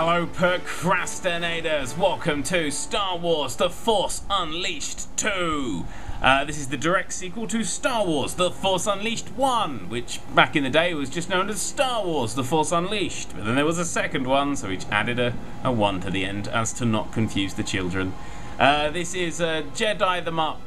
Hello procrastinators, welcome to Star Wars The Force Unleashed 2. This is the direct sequel to Star Wars The Force Unleashed 1, which back in the day was just known as Star Wars The Force Unleashed, but then there was a second one, so each added a 1 to the end as to not confuse the children. This is Jedi Them Up.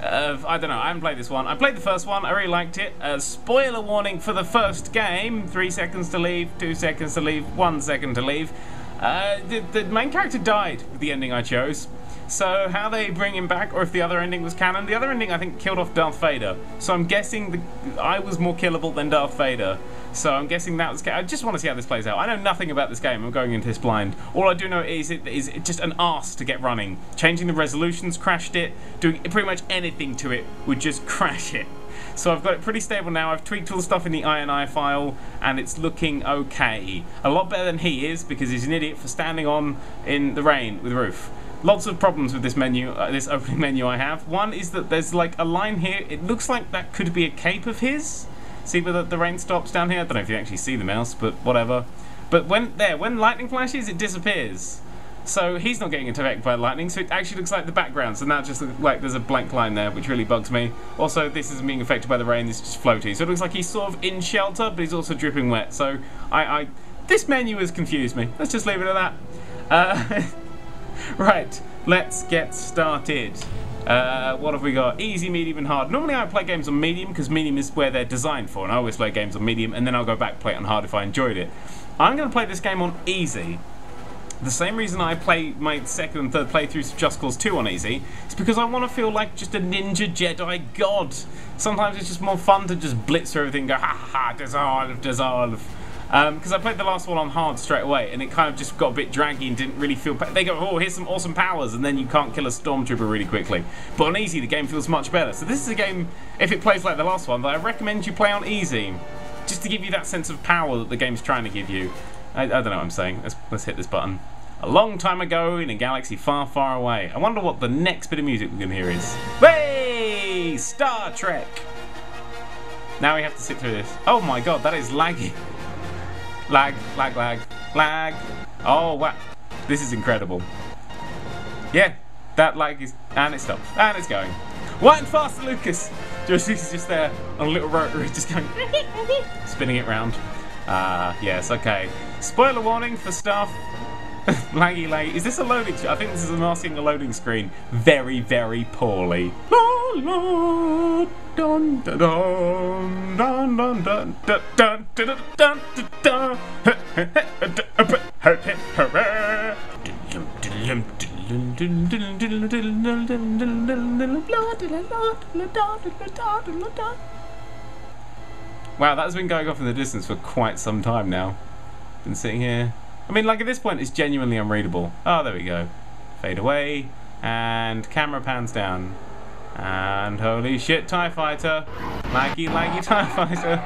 I don't know, I haven't played this one. I played the first one, I really liked it. Spoiler warning for the first game, 3 seconds to leave, 2 seconds to leave, 1 second to leave. The main character died with the ending I chose. So how they bring him back, or if the other ending was canon. The other ending I think killed off Darth Vader. So I'm guessing I was more killable than Darth Vader. So I'm guessing that was canon. I just want to see how this plays out. I know nothing about this game, I'm going into this blind. All I do know is it's just an arse to get running. Changing the resolutions crashed it. Doing pretty much anything to it would just crash it. So I've got it pretty stable now. I've tweaked all the stuff in the INI file and it's looking okay. A lot better than he is, because he's an idiot for standing on in the rain with a roof. Lots of problems with this menu, this opening menu I have. One is that there's like a line here, it looks like that could be a cape of his. See where the rain stops down here? I don't know if you actually see the mouse, but whatever. But when lightning flashes, it disappears. So he's not getting attacked by lightning, so it actually looks like the background, so now it just looks like there's a blank line there, which really bugs me. Also, this isn't being affected by the rain, it's just floaty. So it looks like he's sort of in shelter, but he's also dripping wet. So this menu has confused me. Let's just leave it at that. Right, let's get started. What have we got? Easy, medium and hard. Normally I play games on medium because medium is where they're designed for, and I always play games on medium and then I'll go back play it on hard if I enjoyed it. I'm going to play this game on easy. The same reason I play my second and third playthroughs of Just Cause 2 on easy is because I want to feel like just a ninja Jedi god. Sometimes it's just more fun to just blitz through everything and go, ha ha, dissolve. Because I played the last one on hard straight away and it kind of just got a bit draggy and didn't really feel... They go, oh, here's some awesome powers, and then you can't kill a stormtrooper really quickly. But on easy, the game feels much better. So this is a game, if it plays like the last one, that I recommend you play on easy. Just to give you that sense of power that the game's trying to give you. I don't know what I'm saying. Let's hit this button. A long time ago in a galaxy far, far away. I wonder what the next bit of music we're going to hear is. Hey! Star Trek! Now we have to sit through this. Oh my god, that is laggy. Lag, lag, lag, lag. Oh, wow. This is incredible. Yeah, that lag is... And it stopped. And it's going. White and faster, Lucas! He's just there on a little rotary, just going... spinning it round. Yes, okay. Spoiler warning for stuff. Laggy, laggy. Is this a loading... I think this is masking a loading screen. Very, very poorly. La, la, dun, dun, dun, dun, dun, dun, dun, dun, dun, dun, dun. Wow, that's been going off in the distance for quite some time now. Been sitting here. I mean, like, at this point it's genuinely unreadable. Oh, there we go. Fade away. And camera pans down. And holy shit, TIE fighter. Laggy, laggy TIE fighter.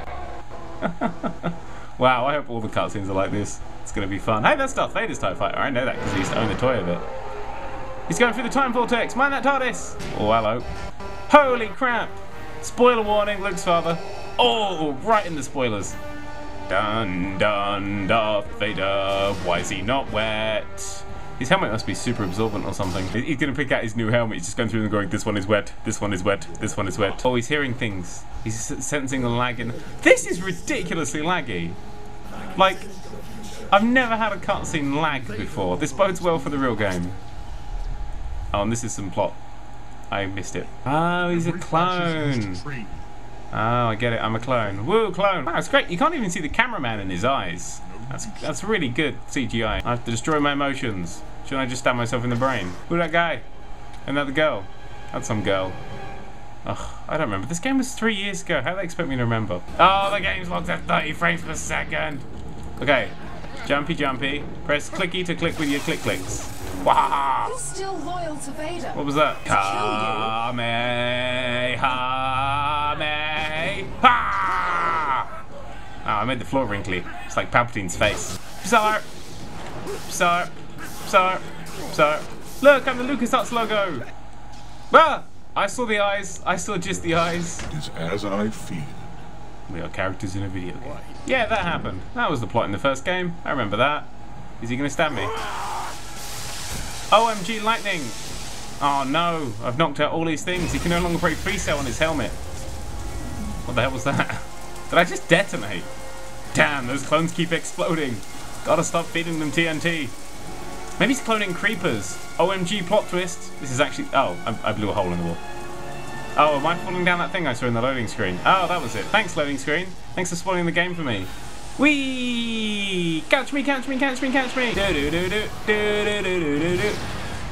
Wow, I hope all the cutscenes are like this. It's going to be fun. Hey, that's Darth Vader's TIE Fighter. I know that because he used to own the toy of it. He's going through the time vortex. Mind that TARDIS. Oh, hello. Holy crap. Spoiler warning, Luke's father. Oh, right in the spoilers. Dun, dun, Darth Vader. Why is he not wet? His helmet must be super absorbent or something. He's going to pick out his new helmet. He's just going through and going, this one is wet, this one is wet, this one is wet. Oh, he's hearing things. He's sensing the lag in... This is ridiculously laggy. Like, I've never had a cutscene lag before. This bodes well for the real game. Oh, and this is some plot. I missed it. Oh, he's a clone. Oh, I get it. I'm a clone. Woo, clone. Wow, it's great. You can't even see the cameraman in his eyes. That's really good CGI. I have to destroy my emotions. Should I just stab myself in the brain? Who that guy? And that the girl? That's some girl. Ugh, I don't remember. This game was 3 years ago. How do they expect me to remember? Oh, the game's locked at 30 frames per second. Okay. Jumpy, jumpy. Press clicky to click with your click clicks. Wow. He's still loyal to Vader. What was that? Kamehame. Ha! Oh, I made the floor wrinkly. It's like Palpatine's face. Sir. Sir. Sir. Sir. Look, I'm the LucasArts logo. Ah! I saw the eyes. I saw just the eyes. It is as I feel. We are characters in a video game. Yeah, that happened. That was the plot in the first game. I remember that. Is he going to stab me? OMG lightning! Oh no, I've knocked out all these things. He can no longer break free cell on his helmet. What the hell was that? Did I just detonate? Damn, those clones keep exploding. Gotta stop feeding them TNT. Maybe he's cloning creepers. OMG plot twist. This is actually... Oh, I blew a hole in the wall. Oh, am I falling down that thing I saw in the loading screen? Oh, that was it. Thanks, loading screen. Thanks for spoiling the game for me. Whee! Catch me, catch me, catch me, catch me! Do-do-do-do-do-do-do-do-do.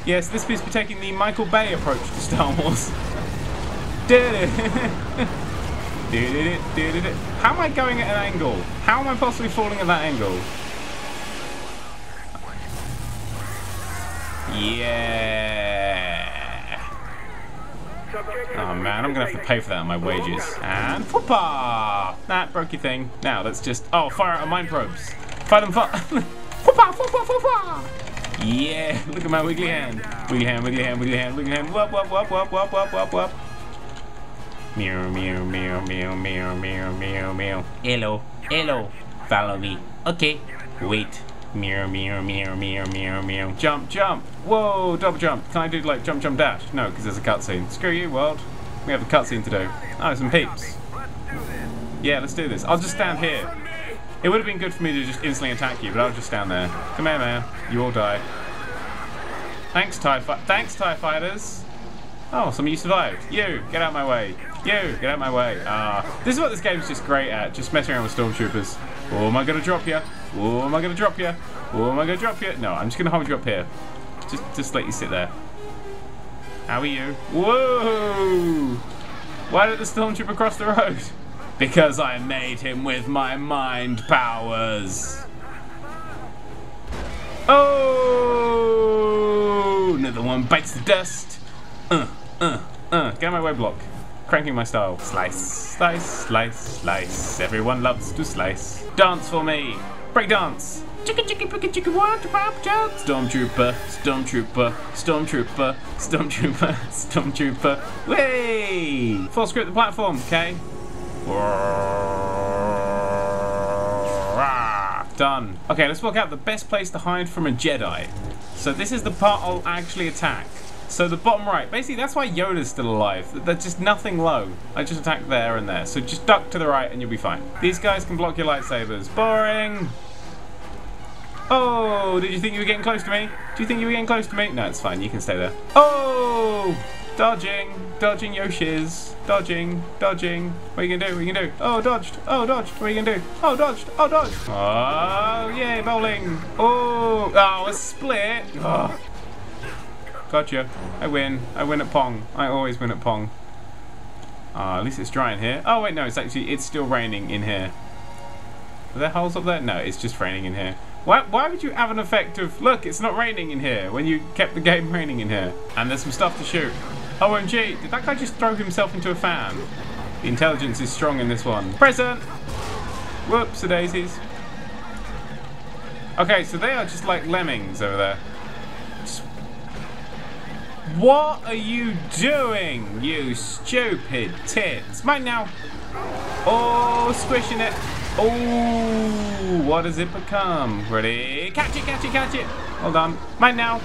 Yes, this piece be taking the Michael Bay approach to Star Wars. Do-do-do-do-do-do. How am I going at an angle? How am I possibly falling at that angle? Yeah! Oh man, I'm gonna have to pay for that on my wages. And poopa! That broke your thing. Now let's just fire out our mine probes. Fire them far. Poopa, poopa, poopa! Yeah, look at my wiggly hand. Wiggly hand, wiggly hand, wiggly hand, wiggly hand. Whoop, whoop, whoop, whoop, whoop, whoop, whoop, whoop. Meow, meow, meow, meow, meow, meow, meow, meow. Hello, hello. Follow me. Okay. Wait. Meow, meow, meow, meow, meow, meow. Jump, jump. Whoa, double jump. Can I do like jump, jump, dash? No, because there's a cutscene. Screw you, world. We have a cutscene to do. Oh, some peeps. Yeah, let's do this. I'll just stand here. It would have been good for me to just instantly attack you, but I'll just stand there. Come here, man. You all die. Thanks, TIE fighters. Oh, some of you survived. You, get out of my way. You, get out of my way. This is what this game's just great at. Just messing around with stormtroopers. Oh, am I going to drop you? Oh, am I going to drop you? Oh, am I going to drop you? No, I'm just going to hold you up here. Just let you sit there. How are you? Whoa! Why did the stormtrooper cross the road? Because I made him with my mind powers. Oh! Another one bites the dust. Get out of my way, block. Cranking my style. Slice, slice, slice, slice. Everyone loves to slice. Dance for me. Break dance. Chicka chicka chicka chicka. What about that? Stormtrooper, stormtrooper, stormtrooper, stormtrooper, stormtrooper. Way. Force grip the platform. Okay. Done. Okay, let's work out the best place to hide from a Jedi. So this is the part I'll actually attack. So the bottom right, basically that's why Yoda's still alive. There's just nothing low. I just attack there and there. So just duck to the right and you'll be fine. These guys can block your lightsabers. Boring. Oh, did you think you were getting close to me? Do you think you were getting close to me? No, it's fine. You can stay there. Oh, dodging, dodging Yoshis. Dodging, dodging. What are you gonna do? What are you gonna do? Oh, dodged. Oh, dodged. What are you gonna do? Oh, dodged. Oh, dodged. Oh, yay, bowling. Oh, oh, a split. Oh. Gotcha. I win. I win at Pong. I always win at Pong. At least it's dry in here. Oh wait, no, it's still raining in here. Are there holes up there? No, it's just raining in here. Why would you have an effect of, look, it's not raining in here when you kept the game raining in here? And there's some stuff to shoot. OMG, did that guy just throw himself into a fan? The intelligence is strong in this one. Present! Whoops, the daisies. Okay, so they are just like lemmings over there. What are you doing, you stupid tits? Mine now. Oh, squishing it. Oh, what does it become? Ready? Catch it, catch it, catch it. Hold on. Mine now.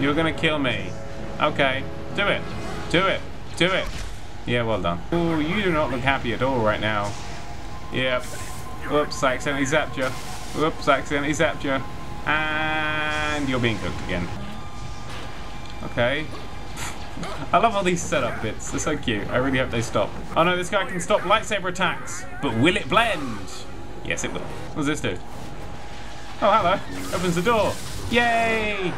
You're gonna kill me. Okay. Do it. Do it. Do it. Yeah, well done. Oh, you do not look happy at all right now. Yep. Whoops, I accidentally zapped you. Whoops, I accidentally zapped you. And you're being cooked again. Okay. I love all these setup bits. They're so cute. I really hope they stop. Oh no, this guy can stop lightsaber attacks. But will it blend? Yes, it will. What does this do? Oh, hello. Opens the door. Yay!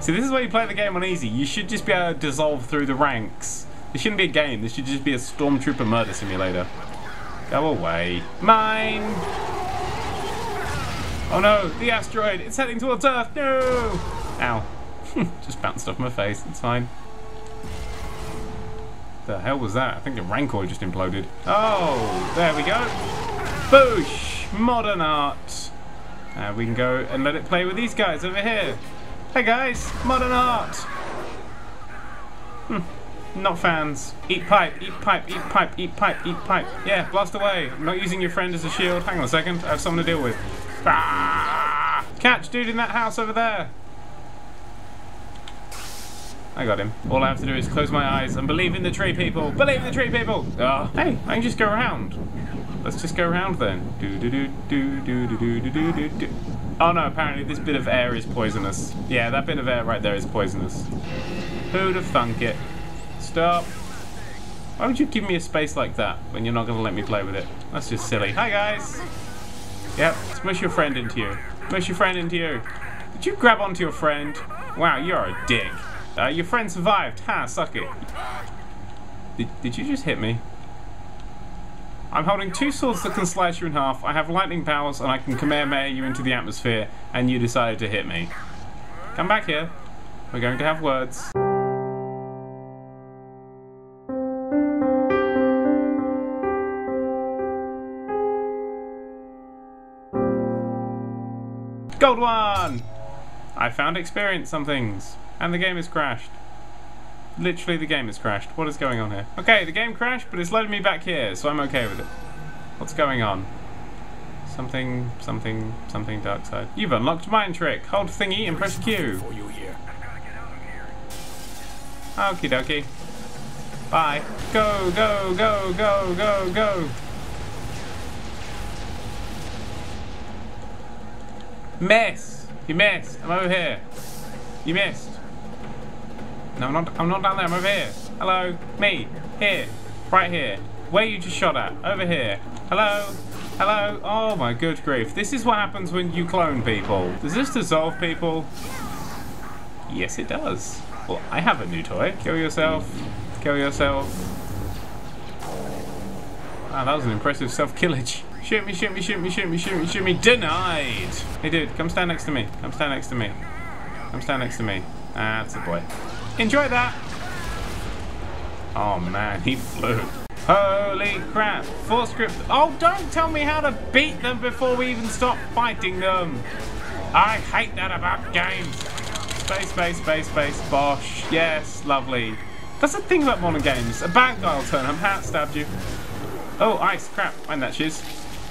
See, this is where you play the game on easy. You should just be able to dissolve through the ranks. This shouldn't be a game. This should just be a stormtrooper murder simulator. Go away. Mine! Oh no, the asteroid! It's heading towards Earth! No! Ow. Just bounced off my face. It's fine. The hell was that? I think the Rancor just imploded. Oh! There we go! Boosh! Modern art! And we can go and let it play with these guys over here. Hey guys! Modern art! Not fans. Eat pipe, eat pipe, eat pipe, eat pipe, eat pipe. Yeah, blast away. I'm not using your friend as a shield. Hang on a second. I have something to deal with. Ah! Catch dude in that house over there. I got him. All I have to do is close my eyes and believe in the tree people. Believe in the tree people! Oh. Hey, I can just go around. Let's just go around then. Do do do do do do do do do do. Oh no, apparently this bit of air is poisonous. Yeah, that bit of air right there is poisonous. Who'd have thunk it? Stop. Why would you give me a space like that when you're not going to let me play with it? That's just silly. Hi guys! Yep, smush your friend into you. Smush your friend into you. Did you grab onto your friend? Wow, you're a dick. Your friend survived. Ha, suck it. Did you just hit me? I'm holding two swords that can slice you in half. I have lightning powers and I can Kamehameha you into the atmosphere, and you decided to hit me. Come back here. We're going to have words. Gold one! I found experience on things. And the game has crashed. Literally the game has crashed. What is going on here? Okay, the game crashed, but it's loaded me back here, so I'm okay with it. What's going on? Something, something, something dark side. You've unlocked mind trick. Hold thingy and press Q. Okie dokie. Bye. Go, go, go, go, go, go. Miss. You missed. I'm over here. You missed. No, I'm not down there, I'm over here. Hello, me, here, right here. Where you just shot at, over here. Hello, hello, oh my good grief. This is what happens when you clone people. Does this dissolve people? Yes, it does. Well, I have a new toy. Kill yourself, kill yourself. Wow, that was an impressive self-killage. Shoot me, shoot me, shoot me, shoot me, shoot me, shoot me, denied. Hey dude, come stand next to me, come stand next to me. Come stand next to me. That's a boy. Enjoy that! Oh man, he flew. Holy crap! Force grip. Oh, don't tell me how to beat them before we even stop fighting them! I hate that about games! Space, space, space, space, bosh. Yes, lovely. That's the thing about modern games. A bad guy will turn up, hat stabbed you. Oh, ice, crap, mind that shiz.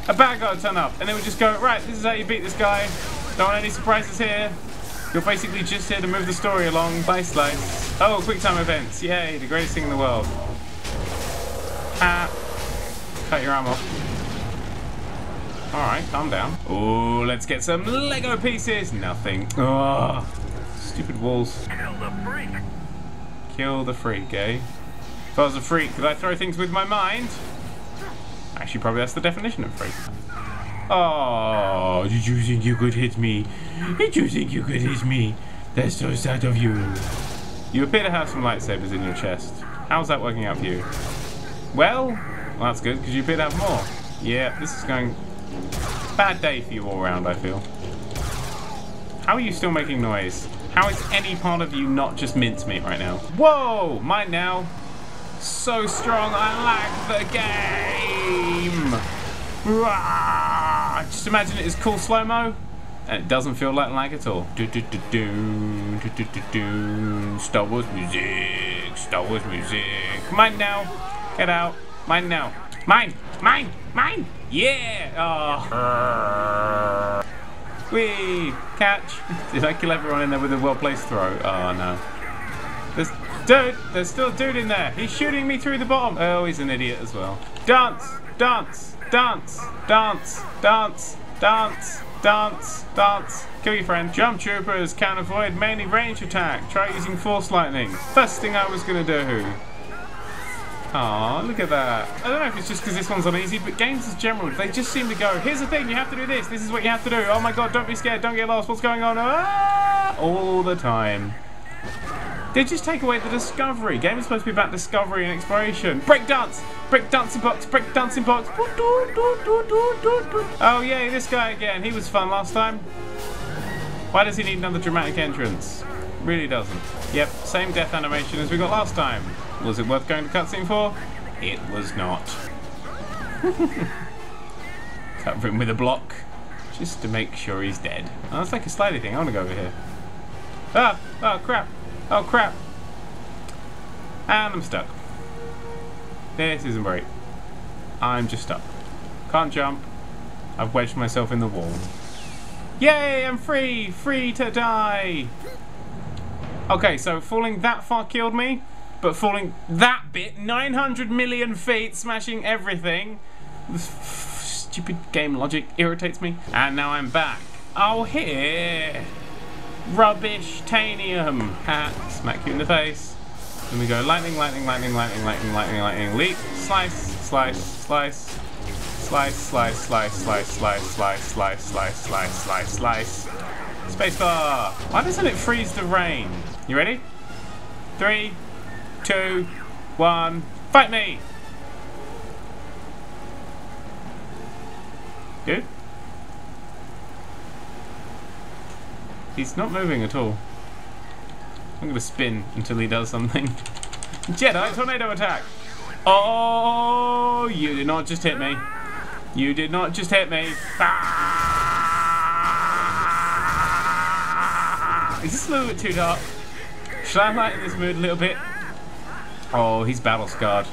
A bad guy will turn up, and then we'll just go, right, this is how you beat this guy. Don't want any surprises here. You're basically just here to move the story along by slice. Oh, quick time events. Yay, the greatest thing in the world. Ah. Cut your arm off. Alright, calm down. Oh, let's get some Lego pieces. Nothing. Oh, stupid walls. Kill the freak. Kill the freak, eh? If I was a freak, could I throw things with my mind? Actually, probably that's the definition of freak. Oh, did you think you could hit me? Did you think you could hit me? That's so sad of you. You appear to have some lightsabers in your chest. How's that working out for you? Well that's good, because you appear to have more. Yeah, this is going... Bad day for you all round, I feel. How are you still making noise? How is any part of you not just mincemeat right now? Whoa! Mine now. So strong, I like the game! Rah! Just imagine it is cool slow-mo, and it doesn't feel like lag at all. Do do do do do do do do. Star Wars music, Star Wars music. Mine now, get out. Mine now, mine, mine, mine. Yeah. Oh. Whee! Catch. Did I kill everyone in there with a well-placed throw? Oh no. There's dude. There's still a dude in there. He's shooting me through the bottom. Oh, he's an idiot as well. Dance, dance. Dance, dance, dance, dance, dance, dance. Kill your friend. Jump troopers can avoid mainly range attack. Try using force lightning. First thing I was gonna do. Aw, look at that. I don't know if it's just because this one's uneasy, but games as general, they just seem to go, here's the thing, you have to do this. This is what you have to do. Oh my god, don't be scared. Don't get lost. What's going on? Ah! All the time. They just take away the discovery. Game is supposed to be about discovery and exploration. Break dance! Break dancing box! Break dancing box! Oh yay, this guy again. He was fun last time. Why does he need another dramatic entrance? Really doesn't. Yep, same death animation as we got last time. Was it worth going to cutscene for? It was not. Cover him with a block. Just to make sure he's dead. Oh, that's like a slidey thing. I want to go over here. Ah! Oh crap! Oh crap! And I'm stuck. This isn't right. I'm just stuck. Can't jump. I've wedged myself in the wall. Yay, I'm free! Free to die! Okay, so falling that far killed me, but falling that bit, 900 million feet, smashing everything. Stupid game logic irritates me. And now I'm back. Oh, here! Rubbish-tanium! Hat, smack you in the face. Then we go lightning, lightning, lightning, lightning, lightning, lightning, lightning, leap, slice, slice, slice, slice, slice, slice, slice, slice, slice, slice, slice, slice, slice, slice. Spacebar! Why doesn't it freeze the rain? You ready? 3, 2, 1, fight me! Dude? He's not moving at all. I'm gonna spin until he does something. Jedi tornado attack! Oh, you did not just hit me. You did not just hit me. Ah! Is this a little bit too dark? Should I lighten this mood a little bit? Oh, he's battle scarred.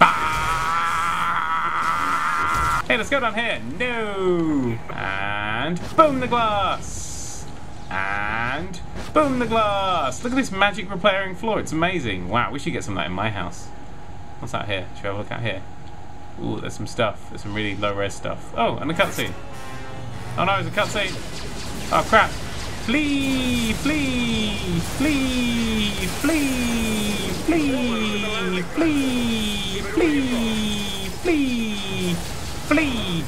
Ah! Hey, let's go down here. No! And boom the glass! And boom the glass! Look at this magic repairing floor, it's amazing. Wow, we should get some of that in my house. What's out here? Should we have a look out here? Ooh, there's some stuff. There's some really low-res stuff. Oh, and a cutscene. Oh no, it's a cutscene. Oh crap. Flee! Flee! Flee! Flee! Flee! Flee! Flee! Flee! Fleed!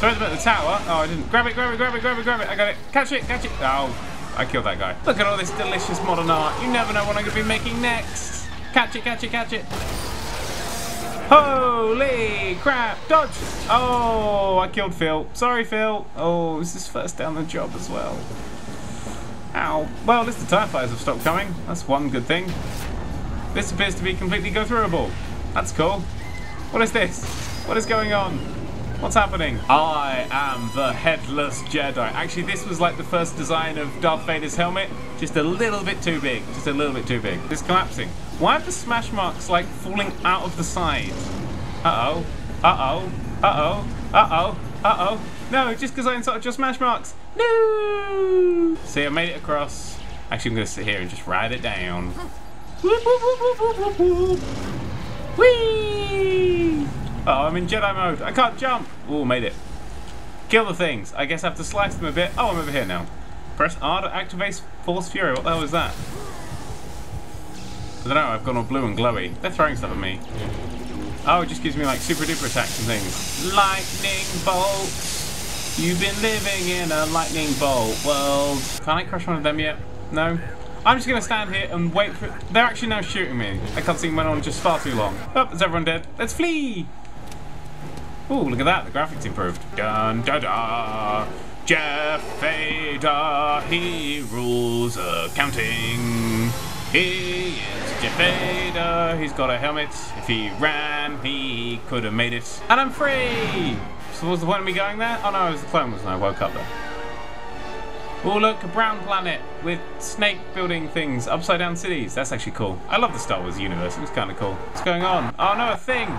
Throw them at the tower. Oh, I didn't. Grab it, grab it, grab it, grab it, grab it. I got it. Catch it, catch it. Oh. I killed that guy. Look at all this delicious modern art. You never know what I'm going to be making next. Catch it, catch it, catch it. Holy crap. Dodge. Oh, I killed Phil. Sorry, Phil. Oh, this is first down the job as well. Ow. Well, at least the TIE fighters have stopped coming. That's one good thing. This appears to be completely go-throughable. That's cool. What is this? What is going on? What's happening? I am the Headless Jedi. Actually, this was like the first design of Darth Vader's helmet. Just a little bit too big. Just a little bit too big. It's collapsing. Why are the smash marks like falling out of the side? Uh-oh. Uh-oh. Uh-oh. Uh-oh. Uh-oh. No, just because I insulted your smash marks. No! See, I made it across. Actually, I'm going to sit here and just ride it down. Whoop, whoop, whoop, whoop, whoop, whoop. Whee! Oh, I'm in Jedi mode. I can't jump. Ooh, made it. Kill the things. I guess I have to slice them a bit. Oh, I'm over here now. Press R to activate Force Fury. What the hell is that? I don't know. I've gone all blue and glowy. They're throwing stuff at me. Oh, it just gives me like super duper attacks and things. Lightning bolt. You've been living in a lightning bolt world. Can't I crush one of them yet? No? I'm just going to stand here and wait for... They're actually now shooting me. I can't see them went on just far too long. Oh, is everyone dead? Let's flee! Ooh, look at that, the graphics improved. Dun da da! Jeff Vader, he rules accounting. He is Jeff Vader, he's got a helmet. If he ran, he could have made it. And I'm free! So what was the point of me going there? Oh no, it was the clone wars and I woke up there. Oh look, a brown planet with snake building things, upside down cities. That's actually cool. I love the Star Wars universe, it was kind of cool. What's going on? Oh no, a thing!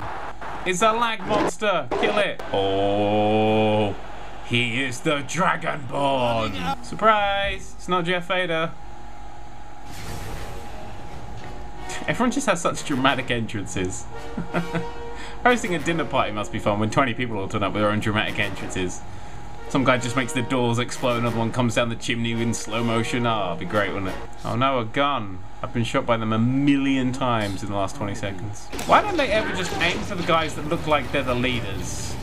It's a lag monster! Kill it! Oh, he is the Dragonborn! Surprise! It's not Jeff Vader. Everyone just has such dramatic entrances. Hosting a dinner party must be fun when 20 people all turn up with their own dramatic entrances. Some guy just makes the doors explode, another one comes down the chimney in slow motion. Ah, oh, it'd be great, wouldn't it? Oh no, a gun. I've been shot by them a million times in the last 20 seconds. Why don't they ever just aim for the guys that look like they're the leaders?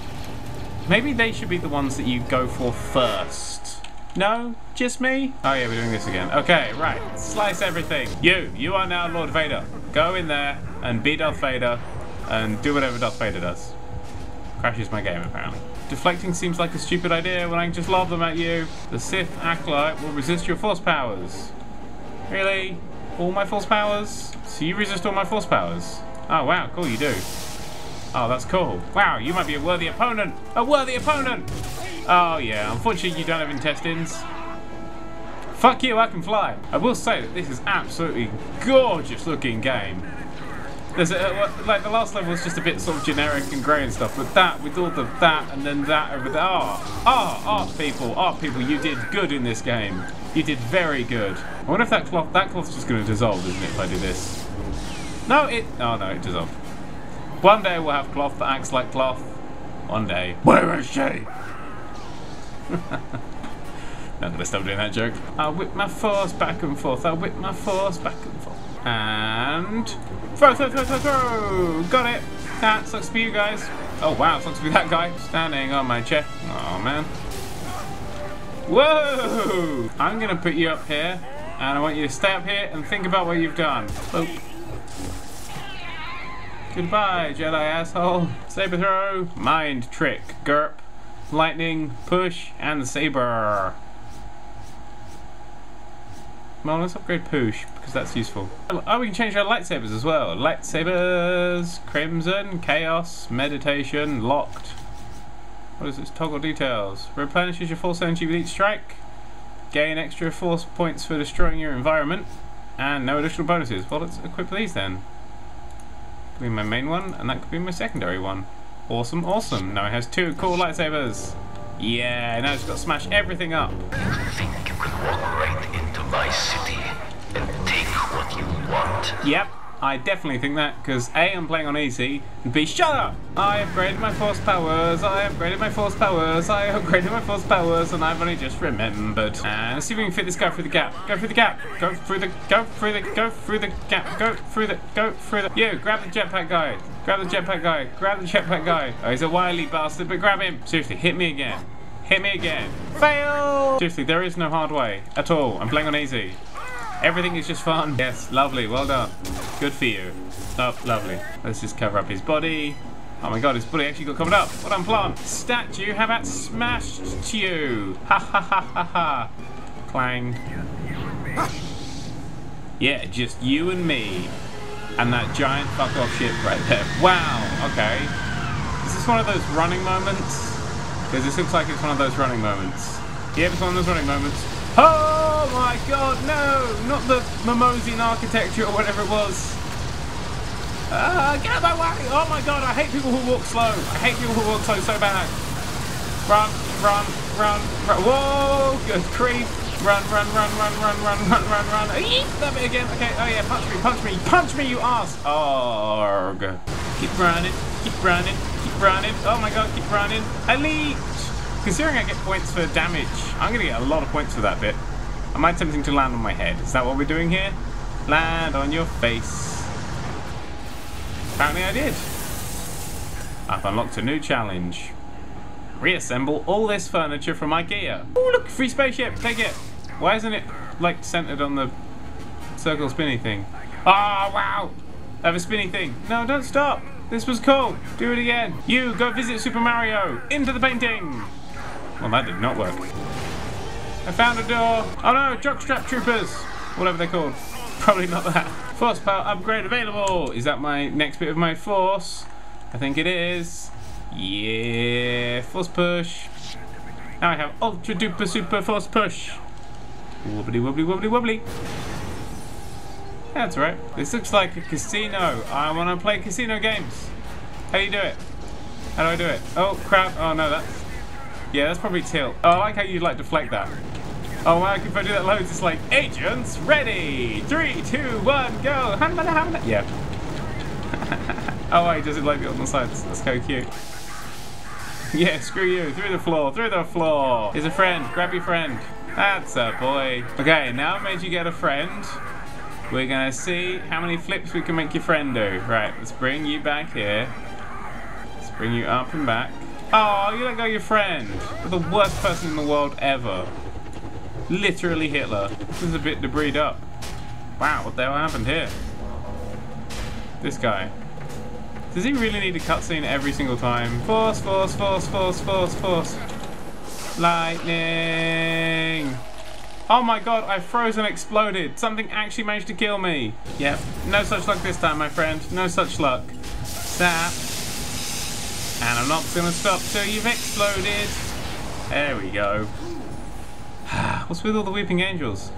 Maybe they should be the ones that you go for first. No? Just me? Oh yeah, we're doing this again. Okay, right. Slice everything. You are now Lord Vader. Go in there and be Darth Vader and do whatever Darth Vader does. Crashes my game, apparently. Deflecting seems like a stupid idea when I can just lob them at you. The Sith acolyte will resist your force powers. Really? All my force powers? So you resist all my force powers? Oh wow, cool, you do. Oh, that's cool. Wow, you might be a worthy opponent! A worthy opponent! Oh yeah, unfortunately you don't have intestines. Fuck you, I can fly. I will say that this is absolutely gorgeous looking game. There's a, like the last level was just a bit sort of generic and grey and stuff, but that with all the that and then that over there. Art people, you did good in this game. You did very good. I wonder if that cloth's just going to dissolve, isn't it? If I do this, no, it dissolved. One day we'll have cloth that acts like cloth. One day. Where is she? I'm gonna stop doing that joke. I'll whip my force back and forth. I'll whip my force back and forth. And throw! Got it. That sucks for you guys. Oh wow, sucks for that guy standing on my chair. Oh man. Whoa! I'm gonna put you up here, and I want you to stay up here and think about what you've done. Oh. Goodbye, Jedi asshole. Saber throw, mind trick, gurp, lightning, push, and saber. Well, let's upgrade push, because that's useful. Oh, we can change our lightsabers as well. Lightsabers, crimson, chaos, meditation, locked. What is this? Toggle details. Replenishes your force energy with each strike. Gain extra force points for destroying your environment. And no additional bonuses. Well, let's equip these then. Could be my main one, and that could be my secondary one. Awesome, awesome. Now it has two cool lightsabers. Yeah, now it's got to smash everything up. You think you can walk right into my city and take what you want? Yep, I definitely think that, because A, I'm playing on easy, and B, shut up! I upgraded my force powers, I upgraded my force powers, I upgraded my force powers, and I've only just remembered. And let's see if we can fit this guy through the gap. Go through the gap. Go through the gap. You, grab the jetpack guy. Grab the jetpack guy, grab the jetpack guy. Oh, he's a wily bastard, but grab him. Seriously, hit me again. Hit me again. Fail! Seriously, there is no hard way at all. I'm playing on easy. Everything is just fun. Yes, lovely, well done. Good for you. Oh, lovely. Let's just cover up his body. Oh my god, his body actually got covered up. What an plan. Statue, how about smashed you? Ha ha ha ha ha. Clang. Yeah, just you and me. And that giant fuck off ship right there. Wow, okay. Is this one of those running moments? Because this looks like it's one of those running moments. Yep, it's one of those running moments. Oh my god, no! Not the Mimosian architecture or whatever it was. Get out of my way! Oh my god, I hate people who walk slow. I hate people who walk slow so bad. Run, run, run, run. Whoa, good creep. Run, run, run, run, run, run, run, run, run. Eep, that bit again. Okay, oh yeah, punch me, punch me, punch me, you ass. Arg. Keep running, keep running, keep running. Oh my god, keep running. Elite. Considering I get points for damage, I'm going to get a lot of points for that bit. Am I attempting to land on my head? Is that what we're doing here? Land on your face. Apparently I did. I've unlocked a new challenge. Reassemble all this furniture from IKEA. Oh look, free spaceship, take it. Why isn't it like centered on the circle spinny thing? Ah, oh, wow! I have a spinny thing. No, don't stop. This was cool. Do it again. You, go visit Super Mario. Into the painting. Well, that did not work. I found a door. Oh no, jockstrap troopers. Whatever they're called. Probably not that. Force power upgrade available. Is that my next bit of my force? I think it is. Yeah, force push. Now I have ultra duper super force push. Wobbly wobbly wobbly wobbly. That's right. This looks like a casino. I want to play casino games. How do you do it? How do I do it? Oh crap! Oh no, that's yeah, that's probably tilt. Oh, I like how you like deflect that. Oh wow, if I do that loads, it's like agents ready. 3, 2, 1, go. Yeah. Oh wait, does it like it on the sides? That's so cute. Yeah, screw you. Through the floor. Through the floor. Here's a friend. Grab your friend. That's a boy. Okay, now I've made you get a friend. We're going to see how many flips we can make your friend do. Right, let's bring you back here. Let's bring you up and back. Oh, you let go of your friend. You're the worst person in the world ever. Literally Hitler. This is a bit debris up. Wow, what the hell happened here? This guy. Does he really need a cutscene every single time? Force, force, force, force, force, force. Lightning! Oh my god, I froze and exploded. Something actually managed to kill me. Yep, no such luck this time, my friend. No such luck. Zap. And I'm not gonna stop till you've exploded. There we go. What's with all the weeping angels?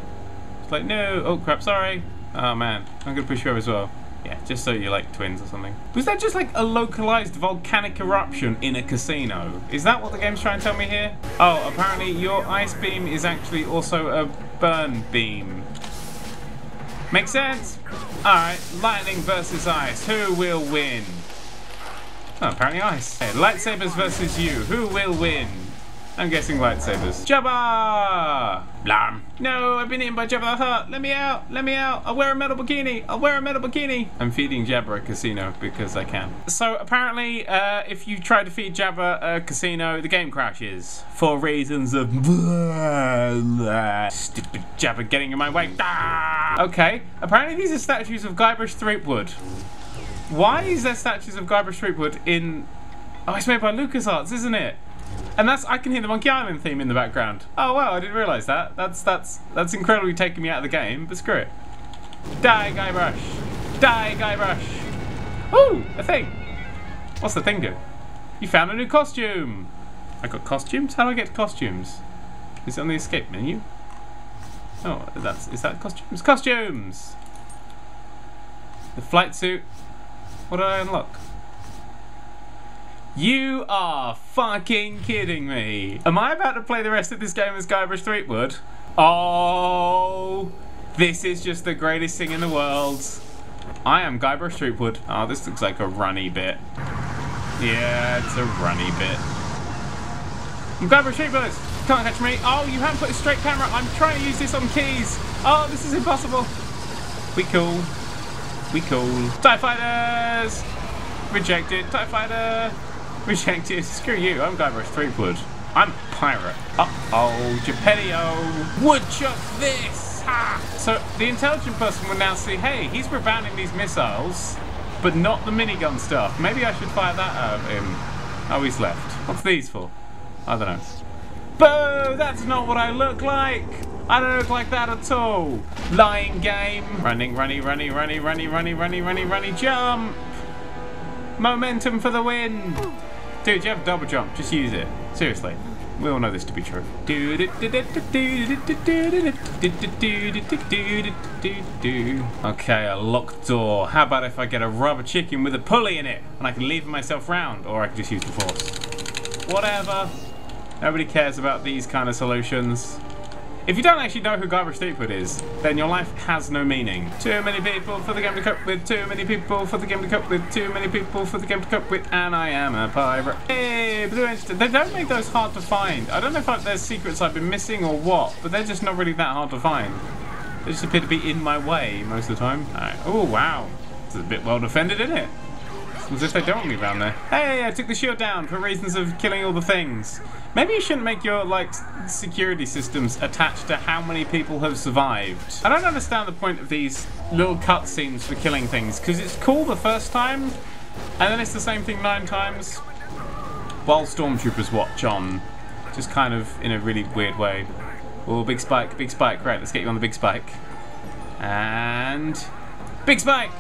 It's like, no, oh crap, sorry. Oh man, I'm gonna push you over as well. Yeah, just so you like twins or something. Was that just like a localized volcanic eruption in a casino? Is that what the game's trying to tell me here? Oh, apparently your ice beam is actually also a burn beam. Makes sense? Alright, lightning versus ice. Who will win? Oh, apparently ice. Hey, lightsabers versus you. Who will win? I'm guessing lightsabers. Jabba! Blam. No, I've been eaten by Jabba the Hutt. Let me out, let me out. I'll wear a metal bikini, I'll wear a metal bikini. I'm feeding Jabba a casino because I can. So apparently, if you try to feed Jabba a casino, the game crashes. For reasons of stupid Jabba getting in my way. Okay, apparently these are statues of Guybrush Threepwood. Why is there statues of Guybrush Threepwood in... Oh, it's made by LucasArts, isn't it? And that's, I can hear the Monkey Island theme in the background. Oh wow, I didn't realise that. That's incredibly taking me out of the game, but screw it. Die, Guybrush! Die, Guybrush! Ooh, a thing! What's the thing do? You found a new costume! I got costumes? How do I get costumes? Is it on the escape menu? Oh, that's, is that costumes? Costumes! The flight suit. What did I unlock? You are fucking kidding me. Am I about to play the rest of this game as Guybrush Threepwood? Oh, this is just the greatest thing in the world. I am Guybrush Threepwood. Oh, this looks like a runny bit. Yeah, it's a runny bit. I'm Guybrush Threepwood. Can't catch me. Oh, you haven't put a straight camera. I'm trying to use this on keys. Oh, this is impossible. We cool. We cool. TIE Fighters! Rejected. TIE Fighter! Rejected. Screw you, I'm Guybrush Threepwood. I'm a pirate. Uh-oh, Geppetto! Woodchuck this! Ha! So the intelligent person will now see, hey, he's rebounding these missiles, but not the minigun stuff. Maybe I should fire that at him. Oh, he's left. What's these for? I don't know. Boo! That's not what I look like! I don't look like that at all! Lying game! Running, runny, runny, runny, runny, runny, runny, runny, runny, jump! Momentum for the win! Dude, you have double jump, just use it. Seriously. We all know this to be true. Okay, a locked door. How about if I get a rubber chicken with a pulley in it? And I can lever myself round, or I can just use the force. Whatever. Nobody cares about these kind of solutions. If you don't actually know who Guybrush Threepwood is, then your life has no meaning. Too many people for the game to cope with, too many people for the game to cope with, too many people for the game to cope with, and I am a pirate. Hey, Blue Enchant. They don't make those hard to find. I don't know if there's secrets I've been missing or what, but they're just not really that hard to find. They just appear to be in my way most of the time. All right. Oh, wow. This is a bit well defended, isn't it? As if they don't want me around there. Hey, I took the shield down for reasons of killing all the things. Maybe you shouldn't make your, like, security systems attached to how many people have survived. I don't understand the point of these little cutscenes for killing things, because it's cool the first time, and then it's the same thing 9 times, while stormtroopers watch on. Just kind of in a really weird way. Oh, big spike, right, let's get you on the big spike. And... big spike!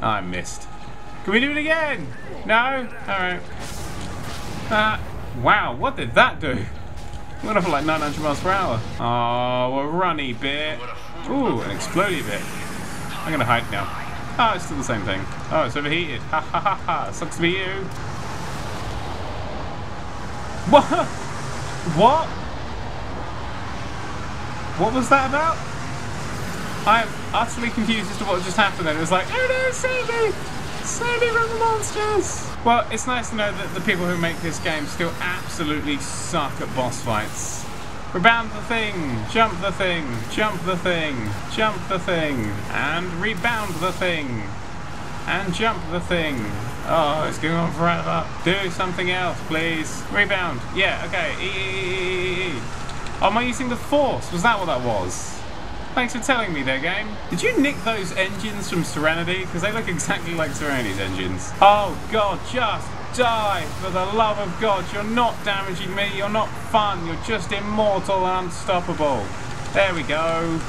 Oh, I missed. Can we do it again? No? Alright. Wow, what did that do? Went off like 900 miles per hour. Oh, a runny bit. Ooh, an explodey bit. I'm gonna hide now. Oh, it's still the same thing. Oh, it's overheated. Ha ha ha ha. Sucks to be you. What? What? What was that about? I am utterly confused as to what just happened then. It was like, oh no, save me! Save me from the monsters! Well, it's nice to know that the people who make this game still absolutely suck at boss fights. Rebound the thing! Jump the thing! Jump the thing! Jump the thing! And rebound the thing! And jump the thing! Oh, it's going on forever! Do something else, please! Rebound! Yeah, okay. E-e-e-e-e-e. Oh, am I using the force? Was that what that was? Thanks for telling me there, game. Did you nick those engines from Serenity? Because they look exactly like Serenity's engines. Oh, God, just die. For the love of God, you're not damaging me. You're not fun. You're just immortal and unstoppable. There we go.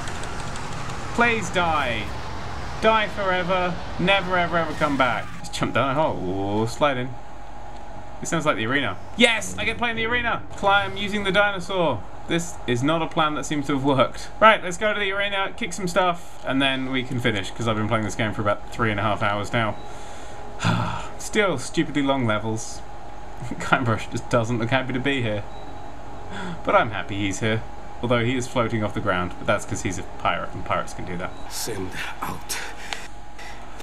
Please die. Die forever. Never, ever, ever come back. Just jump down a hole. Slide in. This sounds like the arena. Yes, I get to play in the arena. Climb using the dinosaur. This is not a plan that seems to have worked. Right, let's go to the arena, kick some stuff, and then we can finish, because I've been playing this game for about 3.5 hours now. Still stupidly long levels. Guybrush just doesn't look happy to be here. But I'm happy he's here. Although he is floating off the ground, but that's because he's a pirate, and pirates can do that. Send out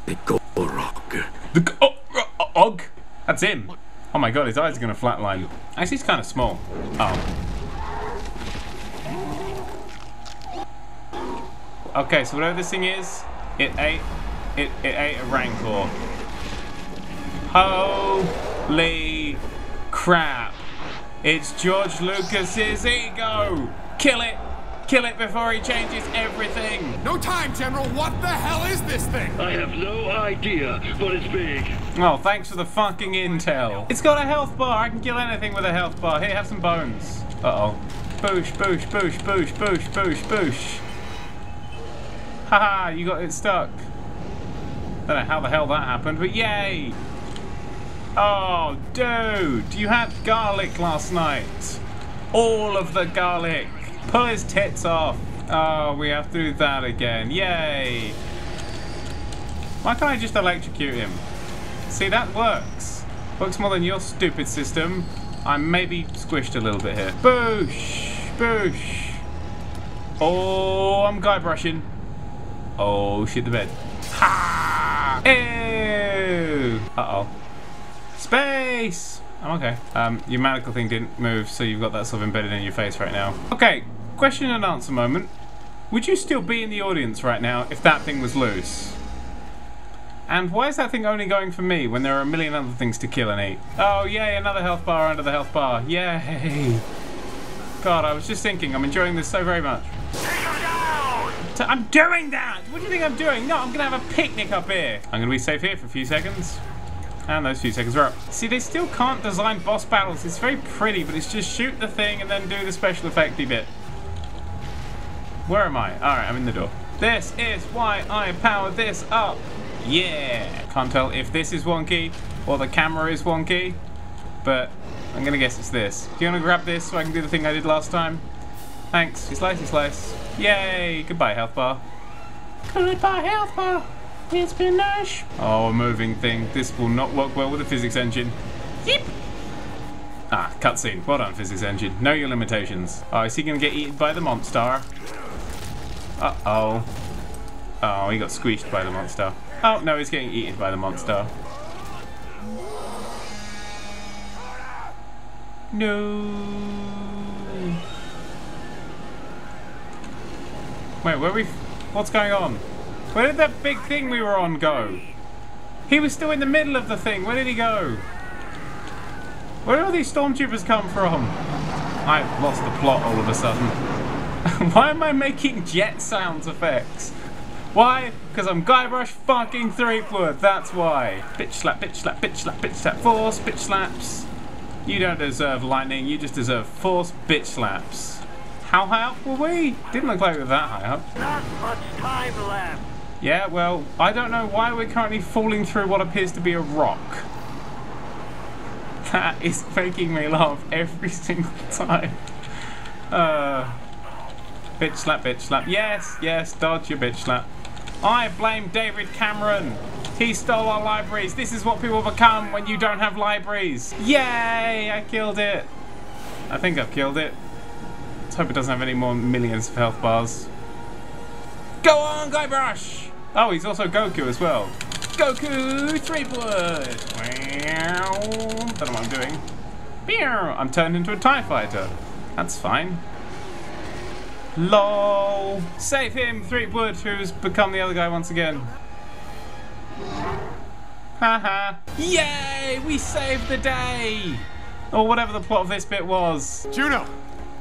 the Gorog. The Gorog? That's him! Oh my god, his eyes are going to flatline. Actually, he's kind of small. Oh. Okay, so whatever this thing is, it ate a Rancor. Holy crap. It's George Lucas's ego. Kill it before he changes everything. No time, General. What the hell is this thing? I have no idea, but it's big. Oh, thanks for the fucking intel. It's got a health bar. I can kill anything with a health bar. Here, have some bones. Uh-oh. Boosh, boosh, boosh, boosh, boosh, boosh, boosh. Haha, you got it stuck. Don't know how the hell that happened, but yay! Oh, dude, you had garlic last night. All of the garlic. Pull his tits off. Oh, we have to do that again. Yay! Why can't I just electrocute him? See, that works. Works more than your stupid system. I maybe squished a little bit here. Boosh! Boosh! Oh, I'm Guybrushing. Oh, shit the bed. Ha! Ew! Uh-oh. Space! I'm okay. Your manacle thing didn't move, so you've got that sort of embedded in your face right now. Okay, question and answer moment. Would you still be in the audience right now if that thing was loose? And why is that thing only going for me when there are a million other things to kill and eat? Oh, yay, another health bar under the health bar. Yay! God, I was just thinking, I'm enjoying this so very much. I'm doing that! What do you think I'm doing? No, I'm gonna have a picnic up here. I'm gonna be safe here for a few seconds. And those few seconds are up. See, they still can't design boss battles. It's very pretty, but it's just shoot the thing and then do the special effecty bit. Where am I? Alright, I'm in the door. This is why I power this up. Yeah! Can't tell if this is wonky or the camera is wonky, but I'm gonna guess it's this. Do you wanna grab this so I can do the thing I did last time? Thanks. Slicey slice. Yay! Goodbye, health bar. Goodbye, health bar. It's been nice. Oh, a moving thing. This will not work well with a physics engine. Yep. Ah, cutscene. Well done, physics engine. Know your limitations. Oh, is he gonna get eaten by the monster? Uh-oh. Oh, he got squeezed by the monster. Oh, no, he's getting eaten by the monster. No. Wait, where are we? What's going on? Where did that big thing we were on go? He was still in the middle of the thing. Where did he go? Where did all these stormtroopers come from? I've lost the plot all of a sudden. Why am I making jet sounds effects? Why? Because I'm Guybrush fucking Threepwood. That's why. Bitch slap, bitch slap, bitch slap, bitch slap. Force, bitch slaps. You don't deserve lightning. You just deserve force, bitch slaps. How high up were we? Didn't look like we were that high up. Not much time left. Yeah, well, I don't know why we're currently falling through what appears to be a rock. That is making me laugh every single time. Bitch slap, bitch slap. Yes, yes, dodge your bitch slap. I blame David Cameron. He stole our libraries. This is what people become when you don't have libraries. Yay, I killed it. I think I've killed it. Hope it doesn't have any more millions of health bars. Go on, Guybrush! Oh, he's also Goku as well. Goku Threepwood! Don't know what I'm doing. I'm turned into a TIE fighter. That's fine. LOL! Save him, Threepwood, who's become the other guy once again. Haha. Yay! We saved the day! Or whatever the plot of this bit was. Juno!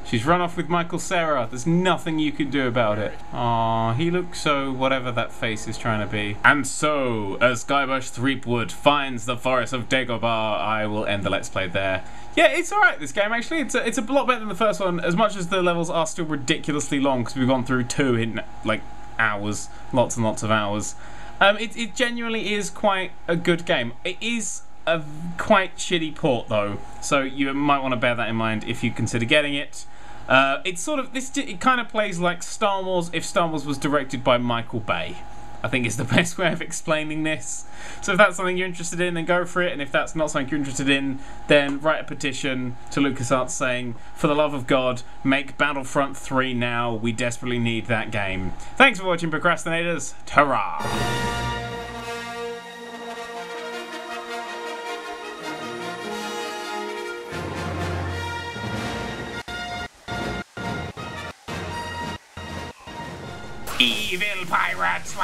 She's run off with Michael Cera. There's nothing you can do about it. Aww, he looks so whatever that face is trying to be. And so, as Guybrush Threepwood finds the Forest of Dagobah, I will end the Let's Play there. Yeah, it's alright, this game, actually. It's a lot better than the first one, as much as the levels are still ridiculously long, because we've gone through two in, like, hours. Lots and lots of hours. It genuinely is quite a good game. It is a quite shitty port, though, so you might want to bear that in mind if you consider getting it. It's sort of this. It kind of plays like Star Wars if Star Wars was directed by Michael Bay, I think is the best way of explaining this. So if that's something you're interested in, then go for it. And if that's not something you're interested in, then write a petition to LucasArts saying, for the love of God, make Battlefront 3 now. We desperately need that game. Thanks for watching, procrastinators. Ta-ra! Evil pirates!